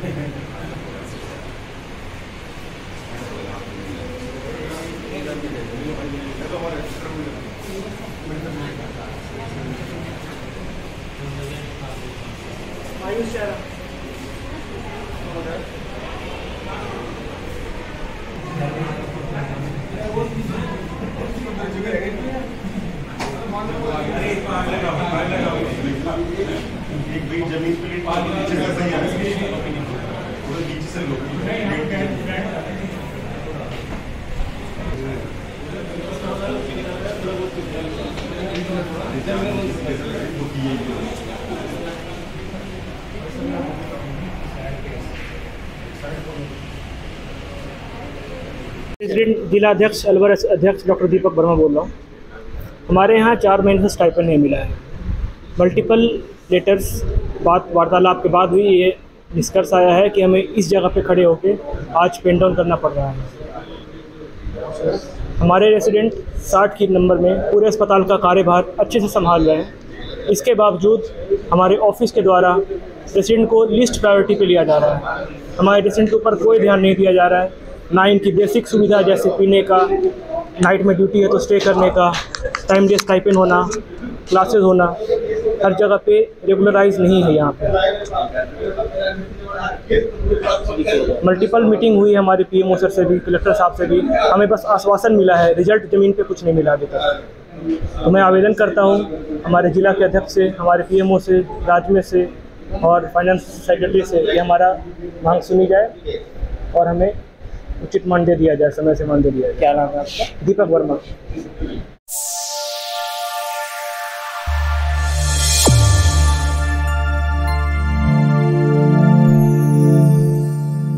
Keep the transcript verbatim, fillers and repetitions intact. President जिला अध्यक्ष अलवर अध्यक्ष डॉक्टर दीपक वर्मा बोल रहा हूँ। हमारे यहाँ चार महीने से स्टाइपेंड नहीं मिला है। मल्टीपल लेटर्स बात वार्तालाप के बाद हुई ये निष्कर्ष आया है कि हमें इस जगह पे खड़े होकर आज पेन डाउन करना पड़ रहा है। हमारे रेसिडेंट साठ की नंबर में पूरे अस्पताल का कार्यभार अच्छे से संभाल रहे हैं, इसके बावजूद हमारे ऑफिस के द्वारा रेसिडेंट को लिस्ट प्रायोरिटी पर लिया जा रहा है। हमारे रेसिडेंट के ऊपर कोई ध्यान नहीं दिया जा रहा है, ना इनकी बेसिक सुविधा जैसे पीने का, नाइट में ड्यूटी है तो स्टे करने का, टाइम डे स्टाइपेंड होना, क्लासेस होना, हर जगह पे रेगुलराइज नहीं है। यहाँ पे मल्टीपल मीटिंग हुई है हमारे पीएमओ सर से भी, कलेक्टर साहब से भी, हमें बस आश्वासन मिला है, रिजल्ट ज़मीन पे कुछ नहीं मिला अभी तक। तो मैं आवेदन करता हूँ हमारे जिला के अध्यक्ष से, हमारे पीएमओ से, राज्य से और फाइनेंस सेक्रेटरी से, ये हमारा मांग सुनी जाए और हमें उचित मानदेय दिया जाए, समय से मानदेय दिया जाए। क्या नाम है आपका? दीपक वर्मा।